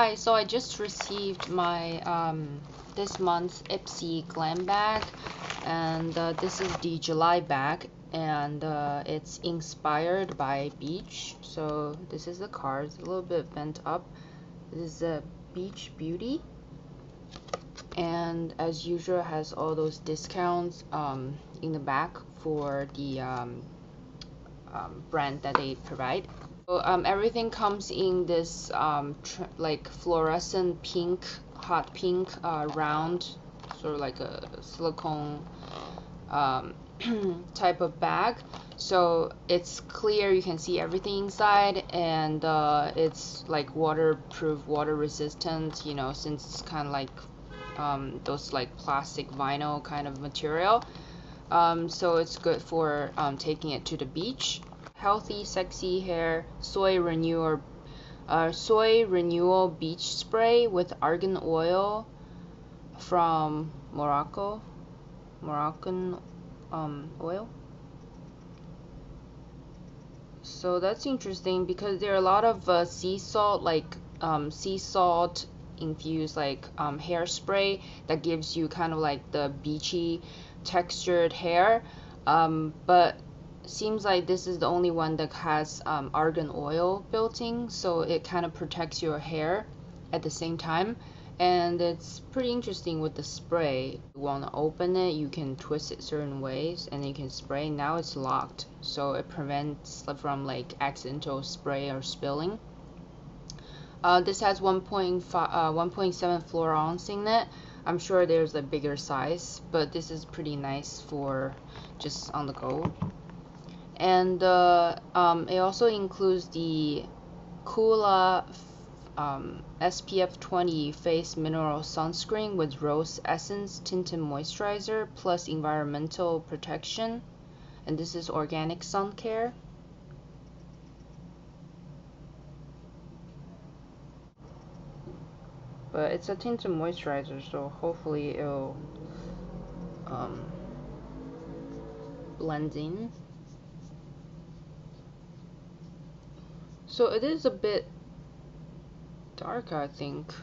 Hi, so I just received my this month's Ipsy glam bag, and this is the July bag, and it's inspired by beach. So this is the card. It's a little bit bent up. This is a Beach Beauty, and as usual has all those discounts in the back for the brand that they provide. So, everything comes in this like fluorescent pink, hot pink, round, sort of like a silicone type of bag. So it's clear, you can see everything inside, and it's like waterproof, water resistant, you know, since it's kind of like those like plastic vinyl kind of material. So it's good for taking it to the beach. Healthy Sexy Hair Soy Renewal Beach Spray with Argan Oil from Morocco. Moroccan oil. So that's interesting because there are a lot of sea salt, like sea salt infused like hairspray that gives you kind of like the beachy textured hair, but seems like this is the only one that has argan oil built in, so it kind of protects your hair at the same time. And it's pretty interesting with the spray. You want to open it, you can twist it certain ways and you can spray. Now it's locked, so it prevents from like accidental spray or spilling. This has 1.7 fluor ounce in it. I'm sure there's a bigger size, but this is pretty nice for just on the go. And it also includes the Kula SPF 20 Face Mineral Sunscreen with Rose Essence Tinted Moisturizer plus Environmental Protection. And this is Organic Sun Care. But it's a tinted moisturizer, so hopefully it'll blend in. So it is a bit dark, I think.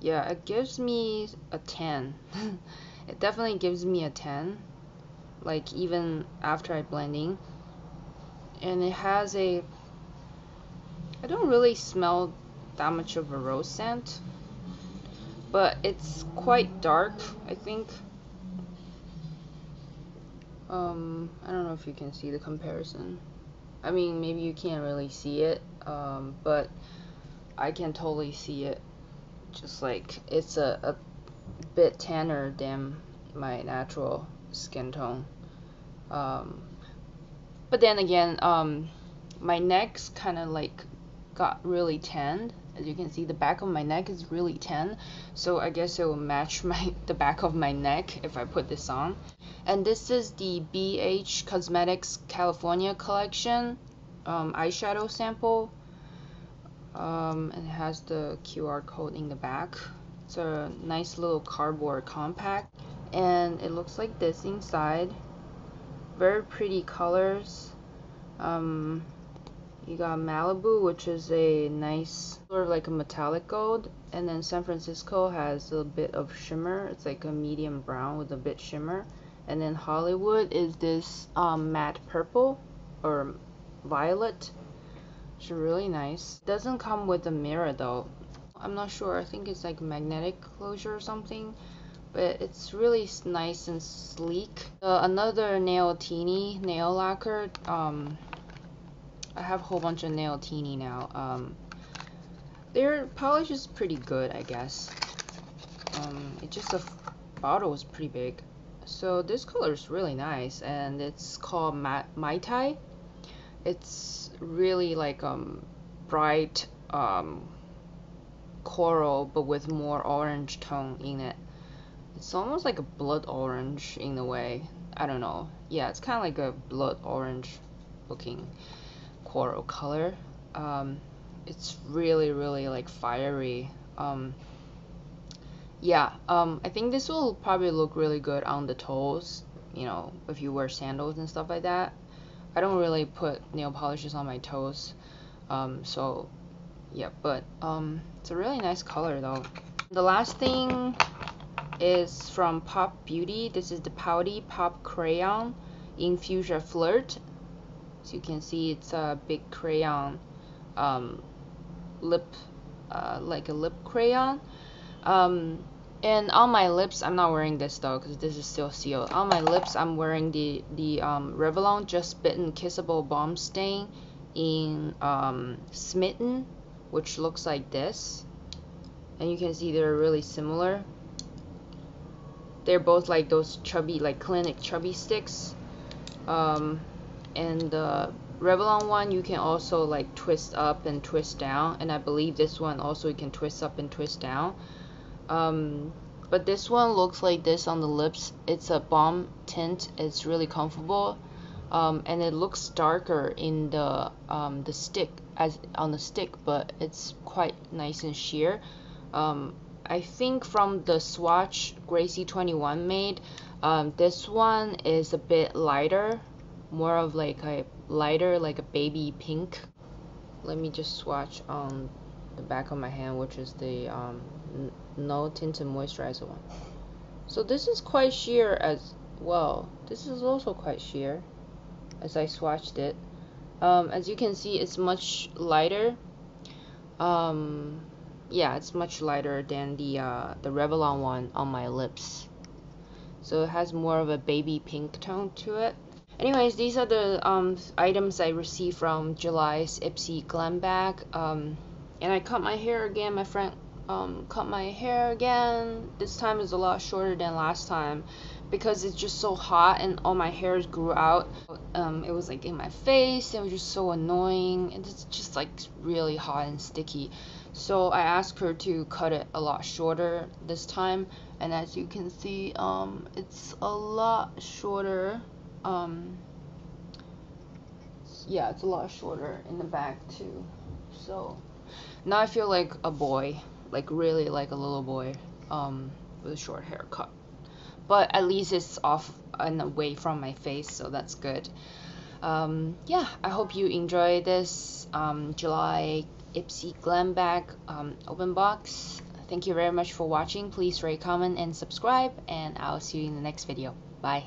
Yeah, it gives me a tan. It definitely gives me a tan, like even after I blend in. And it has a, I don't really smell that much of a rose scent, but it's quite dark, I think. I don't know if you can see the comparison. I mean, maybe you can't really see it, but I can totally see it. Just like it's a bit tanner than my natural skin tone. But then again, my neck's kind of like got really tanned. As you can see, the back of my neck is really tan, so I guess it will match the back of my neck if I put this on. And this is the BH Cosmetics California Collection eyeshadow sample, and it has the QR code in the back. It's a nice little cardboard compact, and it looks like this inside. Very pretty colors. You got Malibu, which is a nice sort of like a metallic gold, and then San Francisco has a bit of shimmer. It's like a medium brown with a bit shimmer, and then Hollywood is this matte purple or violet. It's really nice. It doesn't come with a mirror though. I'm not sure. I think it's like magnetic closure or something, but it's really nice and sleek. Another Nailtini nail lacquer. I have a whole bunch of Nailtini now. Their polish is pretty good, I guess. It's just the bottle is pretty big. So this color is really nice, and it's called Mai Tai. It's really like bright coral, but with more orange tone in it. It's almost like a blood orange in a way. I don't know. Yeah, it's kind of like a blood orange looking coral color. It's really like fiery. I think this will probably look really good on the toes, you know, if you wear sandals and stuff like that. I don't really put nail polishes on my toes, so yeah, but it's a really nice color though. The last thing is from Pop Beauty. This is the Pouty Pop Crayon in Fuchsia Flirt. As you can see, it's a big crayon, lip, like a lip crayon. And on my lips, I'm not wearing this though, because this is still sealed. On my lips, I'm wearing the Revlon Just Bitten Kissable Balm Stain in Smitten, which looks like this. And you can see they're really similar. They're both like those chubby, like Clinique chubby sticks. And the Revlon one you can also like twist up and twist down, and I believe this one also you can twist up and twist down. But this one looks like this on the lips. It's a balm tint. It's really comfortable, and it looks darker in the stick as on the stick, but it's quite nice and sheer. I think from the swatch Gracie21 made, this one is a bit lighter, more of like a lighter, like a baby pink. Let me just swatch on the back of my hand, which is the No Tinted Moisturizer one. So this is quite sheer as well. This is also quite sheer as I swatched it. As you can see, it's much lighter. Yeah, it's much lighter than the Revlon one on my lips. So it has more of a baby pink tone to it. Anyways, these are the items I received from July's Ipsy Glam Bag. And I cut my hair again. My friend cut my hair again. This time is a lot shorter than last time because it's just so hot and all my hairs grew out. It was like in my face. It was just so annoying. And it's just like really hot and sticky. So I asked her to cut it a lot shorter this time, and as you can see, it's a lot shorter. Yeah, it's a lot shorter in the back too. So now I feel like a boy, like really like a little boy, with a short haircut. But at least it's off and away from my face, so that's good. Yeah, I hope you enjoy this July Ipsy Glam Bag open box. Thank you very much for watching. Please rate, comment, and subscribe, and I'll see you in the next video. Bye.